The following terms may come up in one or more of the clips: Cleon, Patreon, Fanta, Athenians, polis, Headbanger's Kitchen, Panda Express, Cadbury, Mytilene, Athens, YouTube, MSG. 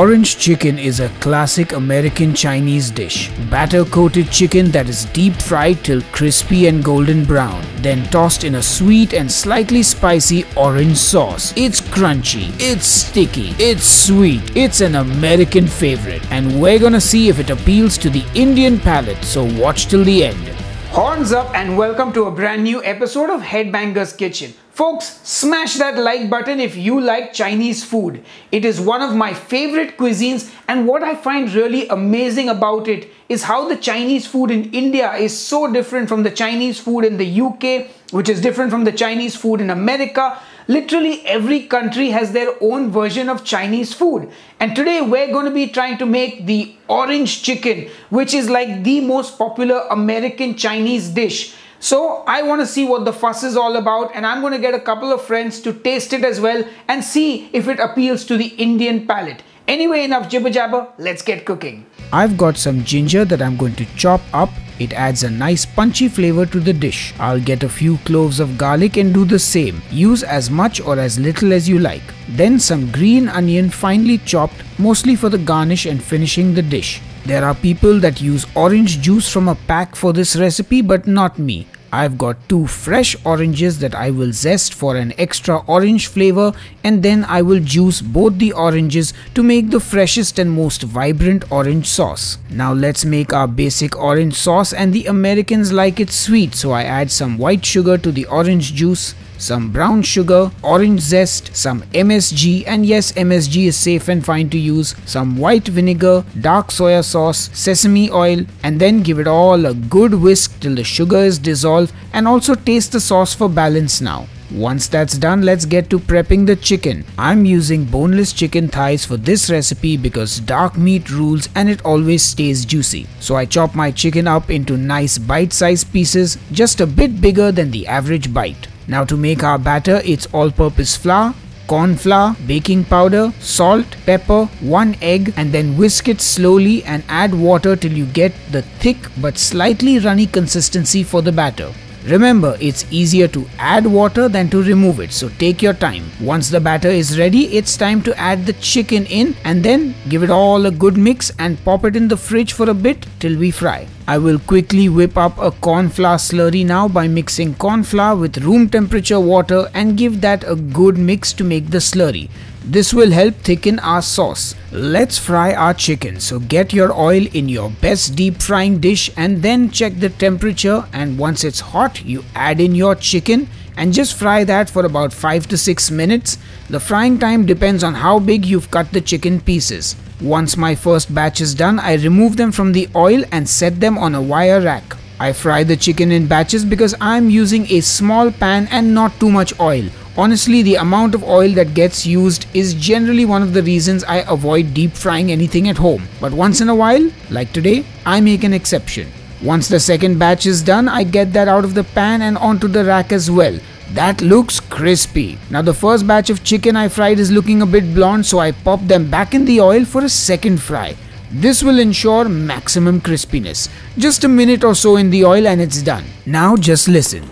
Orange chicken is a classic American Chinese dish. Batter-coated chicken that is deep-fried till crispy and golden brown, then tossed in a sweet and slightly spicy orange sauce. It's crunchy, it's sticky, it's sweet, it's an American favorite. And we're gonna see if it appeals to the Indian palate, so watch till the end. Horns up and welcome to a brand new episode of Headbanger's Kitchen. Folks, smash that like button if you like Chinese food. It is one of my favorite cuisines, and what I find really amazing about it is how the Chinese food in India is so different from the Chinese food in the UK, which is different from the Chinese food in America. Literally every country has their own version of Chinese food. And today we're going to be trying to make the orange chicken, which is like the most popular American Chinese dish. So I want to see what the fuss is all about, and I'm going to get a couple of friends to taste it as well and see if it appeals to the Indian palate. Anyway, enough jibber jabber, let's get cooking. I've got some ginger that I'm going to chop up. It adds a nice punchy flavor to the dish. I'll get a few cloves of garlic and do the same. Use as much or as little as you like. Then some green onion finely chopped, mostly for the garnish and finishing the dish. There are people that use orange juice from a pack for this recipe, but not me. I've got two fresh oranges that I will zest for an extra orange flavor, and then I will juice both the oranges to make the freshest and most vibrant orange sauce. Now let's make our basic orange sauce, and the Americans like it sweet, so I add some white sugar to the orange juice, some brown sugar, orange zest, some MSG, and yes, MSG is safe and fine to use, some white vinegar, dark soya sauce, sesame oil, and then give it all a good whisk till the sugar is dissolved, and also taste the sauce for balance now. Once that's done, let's get to prepping the chicken. I'm using boneless chicken thighs for this recipe because dark meat rules and it always stays juicy. So I chop my chicken up into nice bite-sized pieces, just a bit bigger than the average bite. Now to make our batter, it's all-purpose flour, corn flour, baking powder, salt, pepper, 1 egg, and then whisk it slowly and add water till you get the thick but slightly runny consistency for the batter. Remember, it's easier to add water than to remove it, so take your time. Once the batter is ready, it's time to add the chicken in and then give it all a good mix and pop it in the fridge for a bit till we fry. I will quickly whip up a corn flour slurry now by mixing corn flour with room temperature water and give that a good mix to make the slurry. This will help thicken our sauce. Let's fry our chicken, so get your oil in your best deep frying dish and then check the temperature, and once it's hot you add in your chicken and just fry that for about 5 to 6 minutes. The frying time depends on how big you've cut the chicken pieces. Once my first batch is done, I remove them from the oil and set them on a wire rack. I fry the chicken in batches because I'm using a small pan and not too much oil. Honestly, the amount of oil that gets used is generally one of the reasons I avoid deep frying anything at home. But once in a while, like today, I make an exception. Once the second batch is done, I get that out of the pan and onto the rack as well. That looks crispy. Now the first batch of chicken I fried is looking a bit blonde, so I pop them back in the oil for a second fry. This will ensure maximum crispiness. Just a minute or so in the oil and it's done. Now just listen.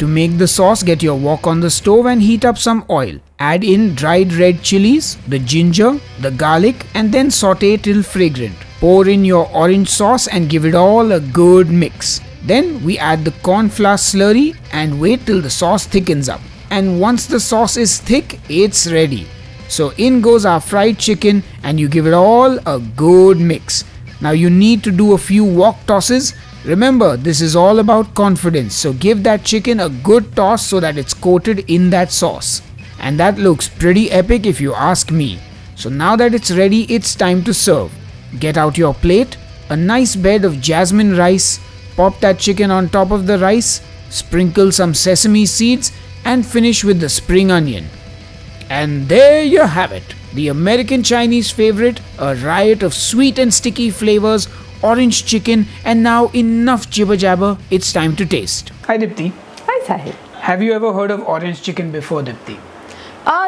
To make the sauce, get your wok on the stove and heat up some oil. Add in dried red chilies, the ginger, the garlic, and then saute till fragrant. Pour in your orange sauce and give it all a good mix. Then we add the corn flour slurry and wait till the sauce thickens up. And once the sauce is thick, it's ready. So in goes our fried chicken and you give it all a good mix. Now you need to do a few wok tosses. Remember, this is all about confidence, so give that chicken a good toss so that it's coated in that sauce. And that looks pretty epic if you ask me. So now that it's ready, it's time to serve. Get out your plate, a nice bed of jasmine rice, pop that chicken on top of the rice, sprinkle some sesame seeds, and finish with the spring onion. And there you have it, the American Chinese favorite, a riot of sweet and sticky flavors, orange chicken, and now enough jibber jabber, it's time to taste. Hi Dipti. Hi Sahil. Have you ever heard of orange chicken before, Dipti?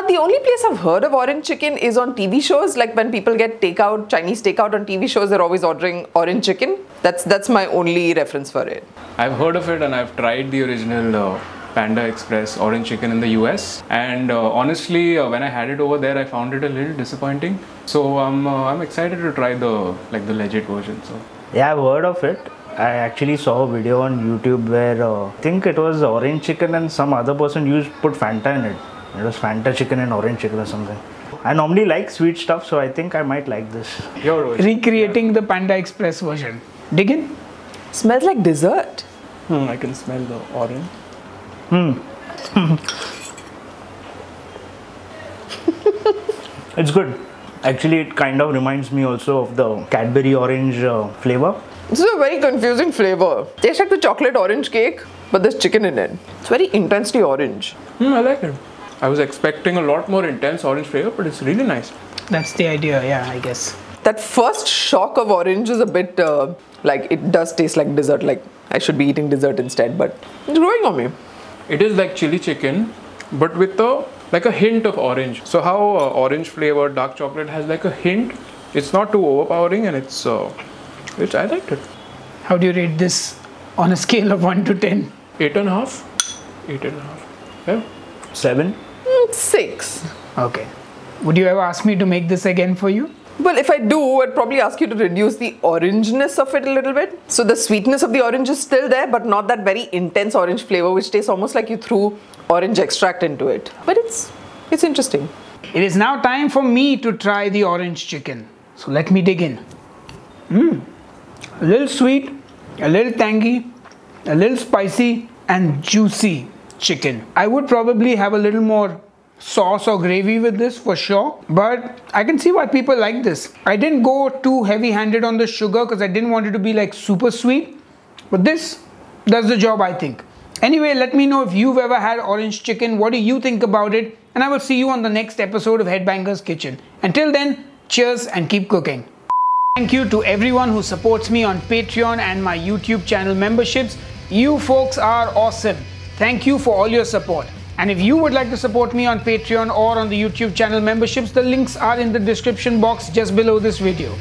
The only place I've heard of orange chicken is on TV shows. Like when people get takeout, Chinese takeout on TV shows, they're always ordering orange chicken. That's my only reference for it. I've heard of it and I've tried the original Panda Express orange chicken in the US, and honestly when I had it over there I found it a little disappointing, so I'm excited to try the legit version. So yeah, I've heard of it. I actually saw a video on YouTube where I think it was orange chicken and some other person put Fanta in it. It was Fanta chicken and orange chicken or something. I normally like sweet stuff, so I think I might like this. Recreating the Panda Express version. Diggin? Smells like dessert. I can smell the orange. It's good. Actually, it kind of reminds me also of the Cadbury orange flavor. This is a very confusing flavor. Tastes like the chocolate orange cake, but there's chicken in it. It's very intensely orange. I like it. I was expecting a lot more intense orange flavor, but it's really nice. That's the idea, yeah, I guess. That first shock of orange is a bit like, it does taste like dessert, like I should be eating dessert instead, but it's growing on me. It is like chili chicken, but with like a hint of orange. So how orange flavor dark chocolate has like a hint, it's not too overpowering, and it's I liked it. How do you rate this on a scale of 1 to 10? 8.5. 8.5. Yeah. 7. 6. Okay. Would you ever ask me to make this again for you? Well, if I do, I'd probably ask you to reduce the orangeness of it a little bit. So the sweetness of the orange is still there, but not that very intense orange flavor, which tastes almost like you threw orange extract into it. But it's interesting. It is now time for me to try the orange chicken. So let me dig in. A little sweet, a little tangy, a little spicy and juicy chicken. I would probably have a little more sauce or gravy with this for sure, but I can see why people like this. I didn't go too heavy-handed on the sugar because I didn't want it to be like super sweet, but this does the job, I think. Anyway, let me know if you've ever had orange chicken. What do you think about it? And I will see you on the next episode of Headbanger's Kitchen. Until then, cheers and keep cooking. Thank you to everyone who supports me on Patreon and my YouTube channel memberships. You folks are awesome. Thank you for all your support. And if you would like to support me on Patreon or on the YouTube channel memberships, the links are in the description box just below this video.